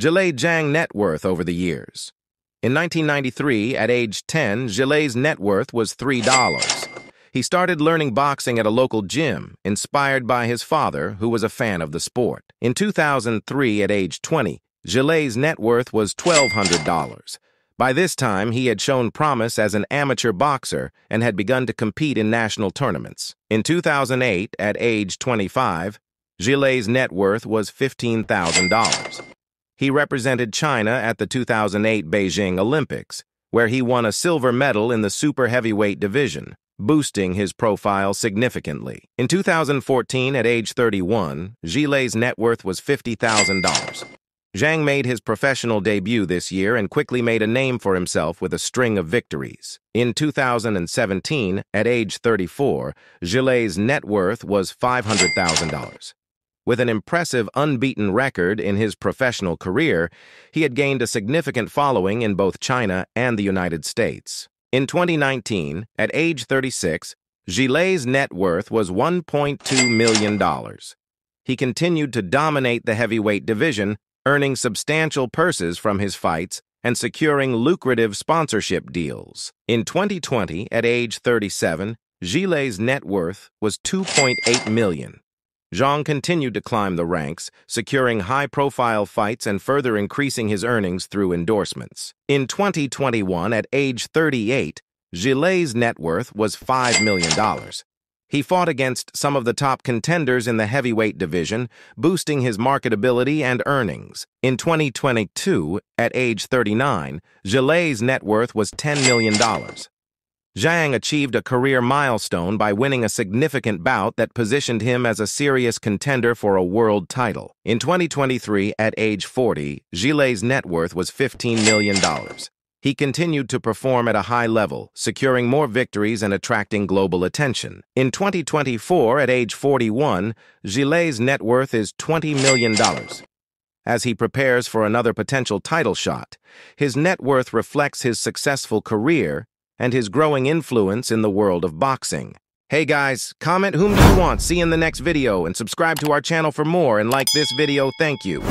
Zhilei Zhang net worth over the years. In 1993, at age 10, Zhilei's net worth was $3. He started learning boxing at a local gym, inspired by his father, who was a fan of the sport. In 2003, at age 20, Zhilei's net worth was $1,200. By this time, he had shown promise as an amateur boxer and had begun to compete in national tournaments. In 2008, at age 25, Zhilei's net worth was $15,000. He represented China at the 2008 Beijing Olympics, where he won a silver medal in the super heavyweight division, boosting his profile significantly. In 2014, at age 31, Zhilei's net worth was $50,000. Zhang made his professional debut this year and quickly made a name for himself with a string of victories. In 2017, at age 34, Zhilei's net worth was $500,000. With an impressive unbeaten record in his professional career, he had gained a significant following in both China and the United States. In 2019, at age 36, Zhilei's net worth was $1.2 million. He continued to dominate the heavyweight division, earning substantial purses from his fights and securing lucrative sponsorship deals. In 2020, at age 37, Zhilei's net worth was $2.8 million. Zhang continued to climb the ranks, securing high-profile fights and further increasing his earnings through endorsements. In 2021, at age 38, Zhilei's net worth was $5 million. He fought against some of the top contenders in the heavyweight division, boosting his marketability and earnings. In 2022, at age 39, Zhilei's net worth was $10 million. Zhang achieved a career milestone by winning a significant bout that positioned him as a serious contender for a world title. In 2023, at age 40, Zhilei's net worth was $15 million. He continued to perform at a high level, securing more victories and attracting global attention. In 2024, at age 41, Zhilei's net worth is $20 million. As he prepares for another potential title shot, his net worth reflects his successful career and his growing influence in the world of boxing. Hey guys, comment whom do you want, see in the next video, and subscribe to our channel for more, and like this video, thank you.